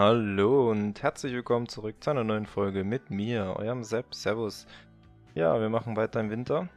Hallo und herzlich willkommen zurück zu einer neuen Folge mit mir, eurem Sepp. Servus. Ja, wir machen weiter im Winter.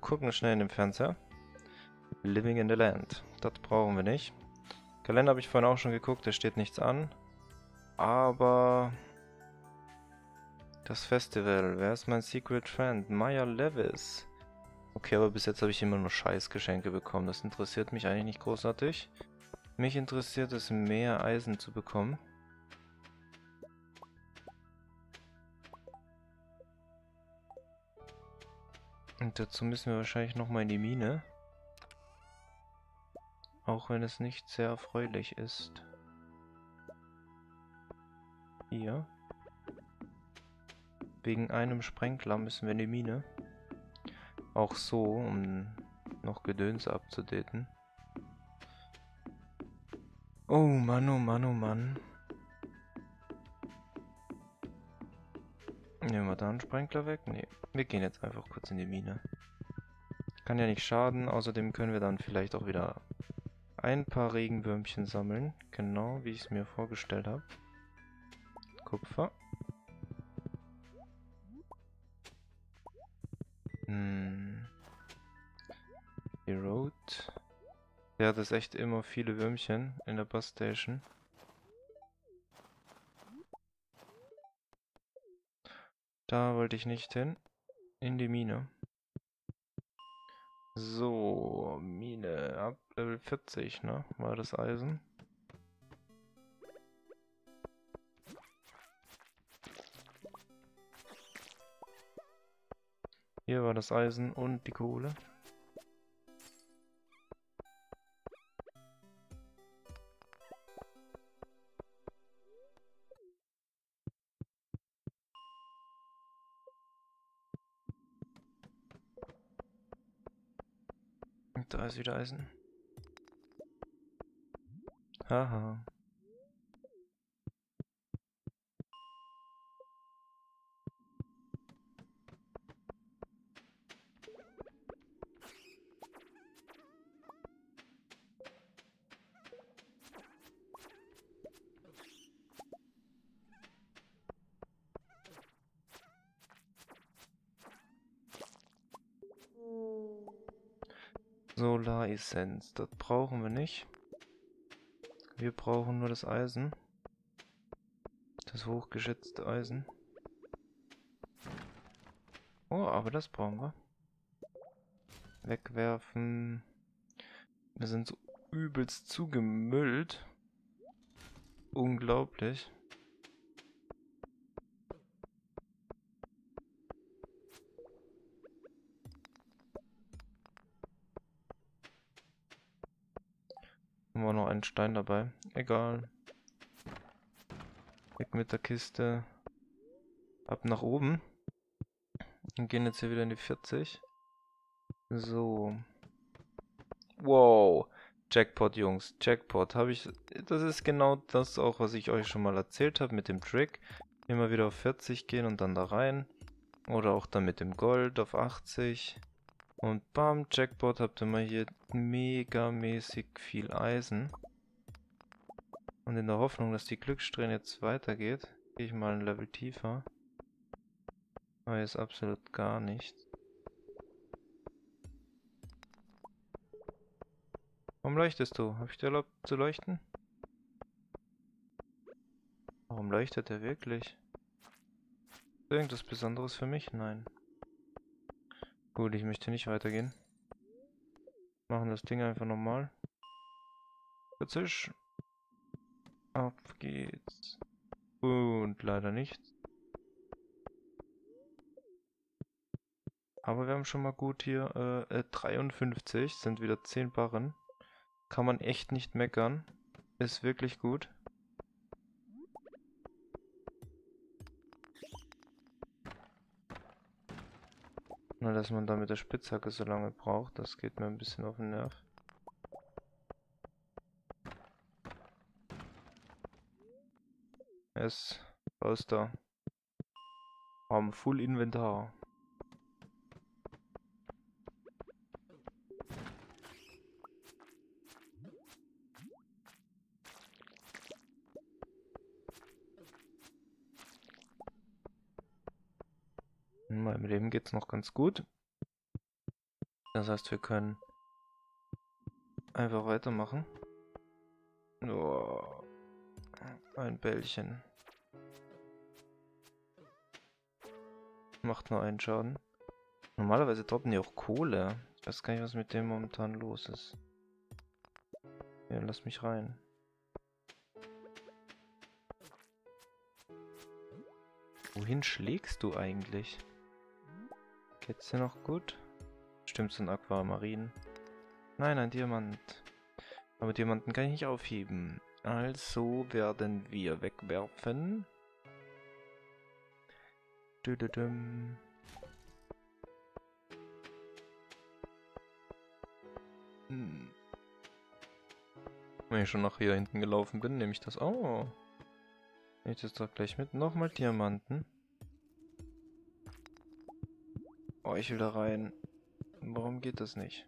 Gucken schnell in den Fernseher. Living in the Land. Das brauchen wir nicht. Kalender habe ich vorhin auch schon geguckt, da steht nichts an. Aber das Festival. Wer ist mein Secret Friend? Maya Levis. Okay, aber bis jetzt habe ich immer nur Scheißgeschenke bekommen. Das interessiert mich eigentlich nicht großartig. Mich interessiert es, mehr Eisen zu bekommen. Und dazu müssen wir wahrscheinlich nochmal in die Mine. Auch wenn es nicht sehr erfreulich ist. Hier. Wegen einem Sprengler müssen wir in die Mine. Auch so, um noch Gedöns abzudaten. Oh Mann, oh Mann, oh Mann. Nehmen wir da einen Sprengler weg? Nee, wir gehen jetzt einfach kurz in die Mine. Kann ja nicht schaden, außerdem können wir dann vielleicht auch wieder ein paar Regenwürmchen sammeln. Genau, wie ich es mir vorgestellt habe. Kupfer. Erode. Der hat es echt immer viele Würmchen in der Busstation. Da wollte ich nicht hin. In die Mine. So, Mine. Ab Level 40, ne? War das Eisen. Hier war das Eisen und die Kohle. Da ist wieder Eisen. Haha. Solaressenz, das brauchen wir nicht. Wir brauchen nur das Eisen. Das hochgeschätzte Eisen. Oh, aber das brauchen wir. Wegwerfen. Wir sind so übelst zugemüllt. Unglaublich. War noch ein Stein dabei. Egal. Weg mit der Kiste. Ab nach oben. Und gehen jetzt hier wieder in die 40. So. Wow. Jackpot, Jungs. Jackpot. Habe ich. Das ist genau das auch, was ich euch schon mal erzählt habe mit dem Trick. Immer wieder auf 40 gehen und dann da rein. Oder auch dann mit dem Gold auf 80. Und bam, Jackpot, habt ihr mal hier megamäßig viel Eisen. Und in der Hoffnung, dass die Glückssträhne jetzt weitergeht, gehe ich mal ein Level tiefer. Aber jetzt absolut gar nichts. Warum leuchtest du? Habe ich dir erlaubt zu leuchten? Warum leuchtet er wirklich? Ist irgendwas Besonderes für mich? Nein. Gut, ich möchte nicht weitergehen. Machen das Ding einfach nochmal. 40. Auf geht's. Und leider nichts. Aber wir haben schon mal gut hier 53, sind wieder 10 Barren. Kann man echt nicht meckern. Ist wirklich gut. Nur, dass man da mit der Spitzhacke so lange braucht, das geht mir ein bisschen auf den Nerv. Es ist da. Haben Full Inventar. Meinem Leben geht es noch ganz gut. Das heißt, wir können einfach weitermachen. Oh, ein Bällchen. Macht nur einen Schaden. Normalerweise droppen die auch Kohle. Ich weiß gar nicht, was mit dem momentan los ist. Ja, lass mich rein. Wohin schlägst du eigentlich? Geht's dir noch gut? Stimmt, so ein Aquamarin. Nein, ein Diamant. Aber Diamanten kann ich nicht aufheben. Also werden wir wegwerfen. Dü-dü-düm. Wenn ich schon nach hier hinten gelaufen bin, nehme ich das. Oh. Nehme ich das doch gleich mit. Nochmal Diamanten. Oh, ich will da rein. Warum geht das nicht?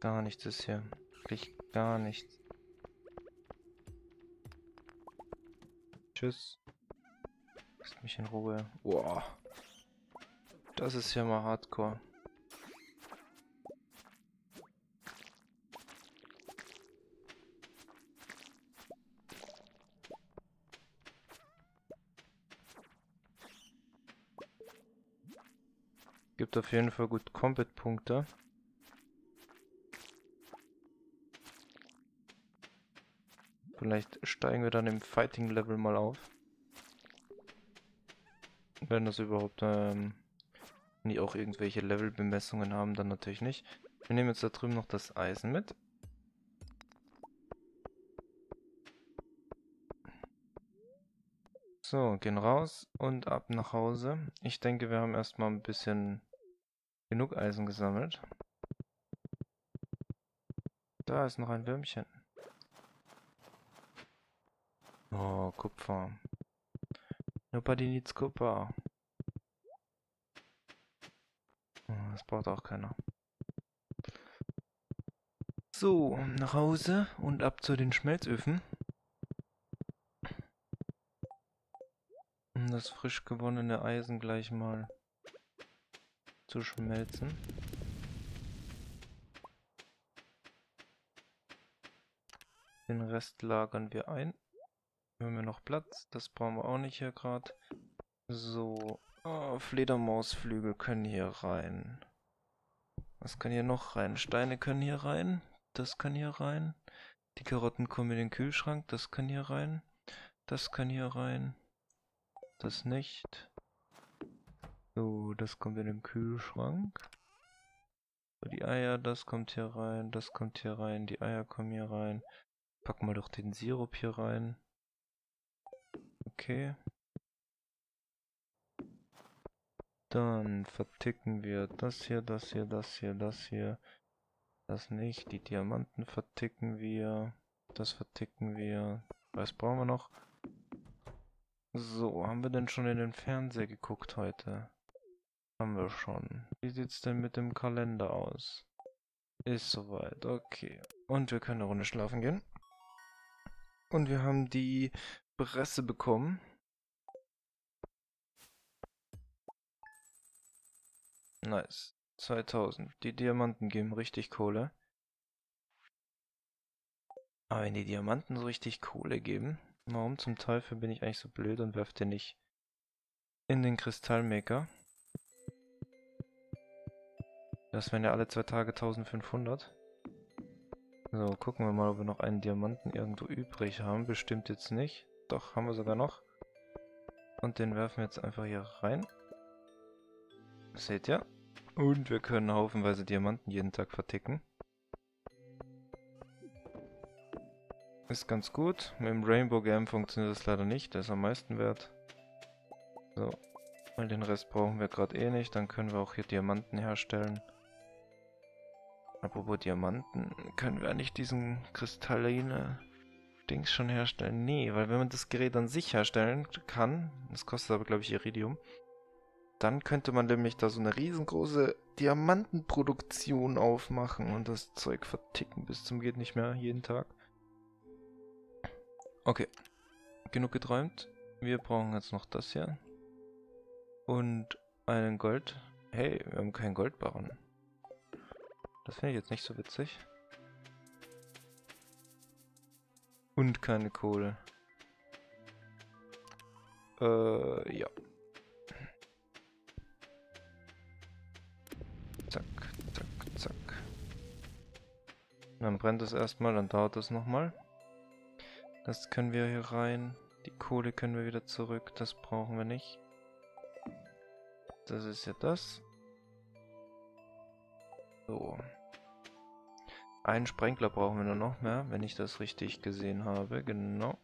Gar nichts ist hier. Wirklich gar nichts. Tschüss. Lass mich in Ruhe. Boah. Das ist ja mal hardcore. Gibt auf jeden Fall gut Combat-Punkte. Vielleicht steigen wir dann im Fighting-Level mal auf. Wenn das überhaupt nie auch irgendwelche Level-Bemessungen haben, dann natürlich nicht. Wir nehmen jetzt da drüben noch das Eisen mit. So, gehen raus und ab nach Hause. Ich denke, wir haben erstmal ein bisschen genug Eisen gesammelt. Da ist noch ein Würmchen. Oh, Kupfer. Nobody needs Kupfer. Oh, das braucht auch keiner. So, nach Hause und ab zu den Schmelzöfen. Um das frisch gewonnene Eisen gleich mal zu schmelzen. Den Rest lagern wir ein. Haben wir noch Platz? Das brauchen wir auch nicht hier gerade. So, oh, Fledermausflügel können hier rein. Was kann hier noch rein? Steine können hier rein. Das kann hier rein. Die Karotten kommen in den Kühlschrank. Das kann hier rein. Das kann hier rein. Das nicht. So, das kommt in den Kühlschrank. So, die Eier, das kommt hier rein. Das kommt hier rein. Die Eier kommen hier rein. Packen wir doch den Sirup hier rein. Okay. Dann verticken wir das hier, das hier, das hier, das hier. Das nicht. Die Diamanten verticken wir. Das verticken wir. Was brauchen wir noch? So, haben wir denn schon in den Fernseher geguckt heute? Haben wir schon. Wie sieht's denn mit dem Kalender aus? Ist soweit. Okay. Und wir können eine Runde schlafen gehen. Und wir haben die Presse bekommen. Nice. 2000. Die Diamanten geben richtig Kohle. Aber wenn die Diamanten so richtig Kohle geben, warum zum Teufel bin ich eigentlich so blöd und werfe den nicht in den Kristallmaker? Das wären ja alle 2 Tage 1500. So, gucken wir mal, ob wir noch einen Diamanten irgendwo übrig haben. Bestimmt jetzt nicht. Doch, haben wir sogar noch. Und den werfen wir jetzt einfach hier rein. Seht ihr? Und wir können haufenweise Diamanten jeden Tag verticken. Ist ganz gut. Mit dem Rainbow Gem funktioniert das leider nicht. Der ist am meisten wert. So. Weil den Rest brauchen wir gerade eh nicht. Dann können wir auch hier Diamanten herstellen. Apropos Diamanten, können wir eigentlich diesen kristalline Dings schon herstellen? Nee, weil wenn man das Gerät an sich herstellen kann, das kostet aber glaube ich Iridium, dann könnte man nämlich da so eine riesengroße Diamantenproduktion aufmachen und das Zeug verticken bis zum geht nicht mehr jeden Tag. Okay, genug geträumt. Wir brauchen jetzt noch das hier. Und einen Gold. Hey, wir haben keinen Goldbarren. Das finde ich jetzt nicht so witzig. Und keine Kohle. Ja. Zack, zack, zack. Dann brennt es erstmal, dann dauert es nochmal. Das können wir hier rein. Die Kohle können wir wieder zurück. Das brauchen wir nicht. Das ist ja das. So. Einen Sprengler brauchen wir nur noch mehr, wenn ich das richtig gesehen habe. Genau.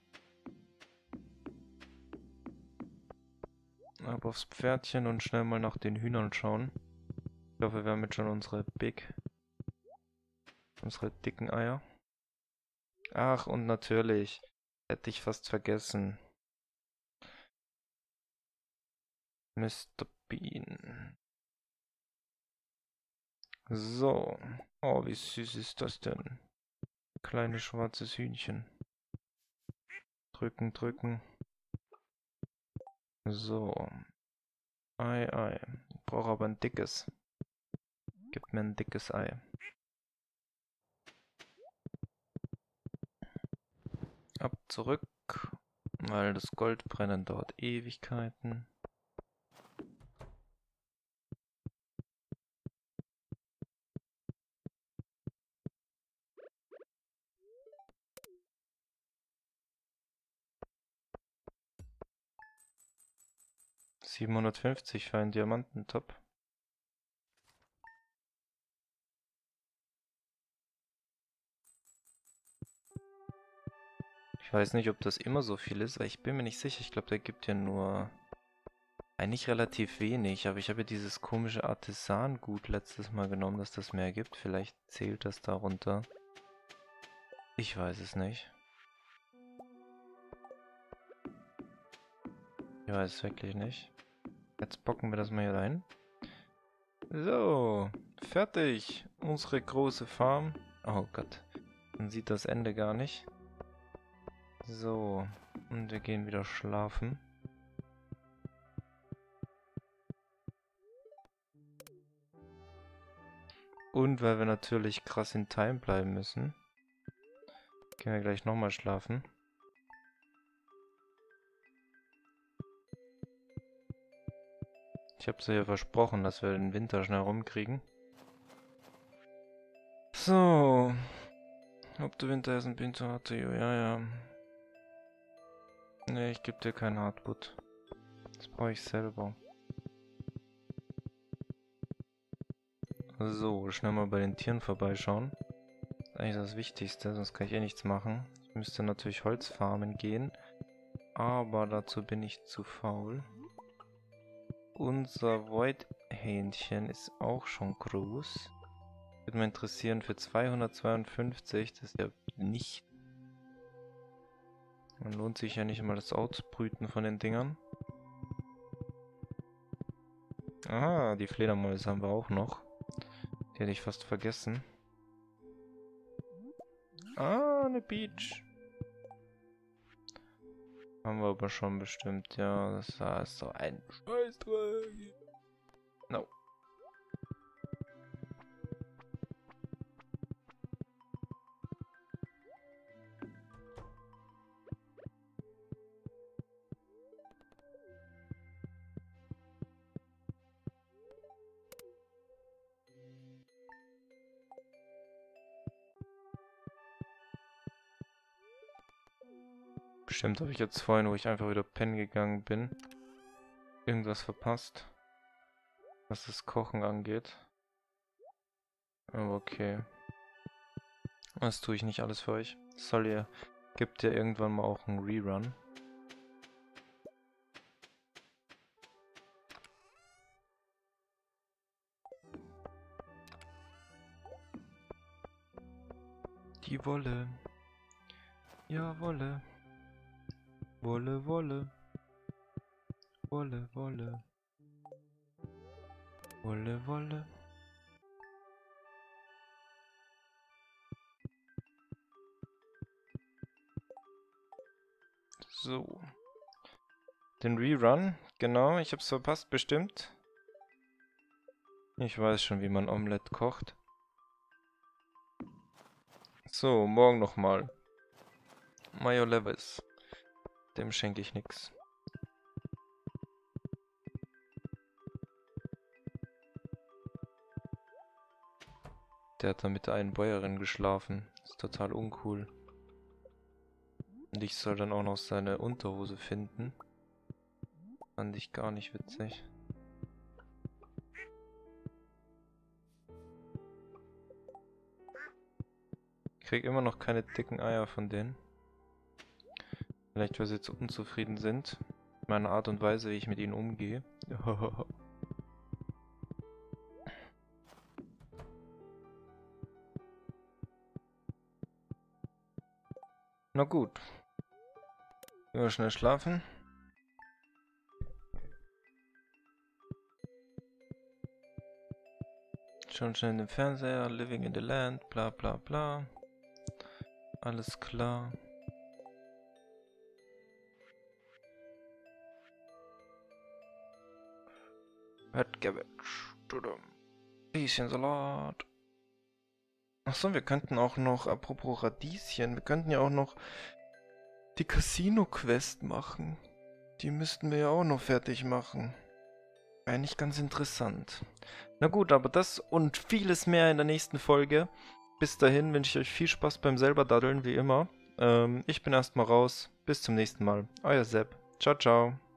Ab aufs Pferdchen und schnell mal nach den Hühnern schauen. Ich hoffe, wir haben jetzt schon unsere dicken Eier. Ach, und natürlich. Hätte ich fast vergessen. Mr. Bean. So. Oh, wie süß ist das denn? Kleines schwarzes Hühnchen. Drücken, drücken. So. Ei, ei. Ich brauche aber ein dickes. Gib mir ein dickes Ei. Ab zurück, weil das Goldbrennen dauert Ewigkeiten. $750 für einen Diamantentop. Ich weiß nicht, ob das immer so viel ist, weil ich bin mir nicht sicher. Ich glaube, der gibt ja nur eigentlich relativ wenig. Aber ich habe ja dieses komische Artisan-Gut letztes Mal genommen, dass das mehr gibt. Vielleicht zählt das darunter. Ich weiß es nicht. Ich weiß es wirklich nicht. Jetzt bocken wir das mal hier rein. So, fertig. Unsere große Farm. Oh Gott, man sieht das Ende gar nicht. So, und wir gehen wieder schlafen. Und weil wir natürlich krass in Time bleiben müssen, gehen wir gleich nochmal schlafen. Ich habe es ja versprochen, dass wir den Winter schnell rumkriegen. So. Ob der Winter ist ein Winter hatte, ja, ja. Ne, ich gebe dir kein Hardwood. Das brauche ich selber. So, schnell mal bei den Tieren vorbeischauen. Das ist eigentlich das Wichtigste, sonst kann ich eh nichts machen. Ich müsste natürlich Holzfarmen gehen, aber dazu bin ich zu faul. Unser Void-Hähnchen ist auch schon groß. Würde mich interessieren, für 252, das ist ja nicht. Man lohnt sich ja nicht mal das Ausbrüten von den Dingern. Ah, die Fledermäuse haben wir auch noch. Die hätte ich fast vergessen. Ah, eine Beach. Haben wir aber schon bestimmt, ja. Das war so ein Scheißdreck. No. Stimmt, habe ich jetzt vorhin, wo ich einfach wieder pennen gegangen bin, irgendwas verpasst, was das Kochen angeht. Aber okay. Das tue ich nicht alles für euch. Gibt ja irgendwann mal auch einen Rerun. die Wolle. Ja, Wolle. Wolle, Wolle. Wolle, Wolle. Wolle, Wolle. So. Den Rerun, genau, ich hab's verpasst, bestimmt. Ich weiß schon, wie man Omelette kocht. So, morgen nochmal. Maya Levis. Dem schenke ich nix. Der hat da mit der einen Bäuerin geschlafen. Ist total uncool. Und ich soll dann auch noch seine Unterhose finden. Fand ich gar nicht witzig. Ich krieg immer noch keine dicken Eier von denen. Vielleicht weil sie jetzt unzufrieden sind. Mit meiner Art und Weise, wie ich mit ihnen umgehe. Na gut. Gehen wir schnell schlafen. Schon schnell in den Fernseher, Living in the Land, bla bla bla. Alles klar. Red Cabbage. Bisschen Salat. Achso, wir könnten auch noch, apropos Radieschen, wir könnten ja auch noch die Casino-Quest machen. Die müssten wir ja auch noch fertig machen. Eigentlich ganz interessant. Na gut, aber das und vieles mehr in der nächsten Folge. Bis dahin wünsche ich euch viel Spaß beim selber daddeln, wie immer. Ich bin erstmal raus. Bis zum nächsten Mal. Euer Sepp. Ciao, ciao.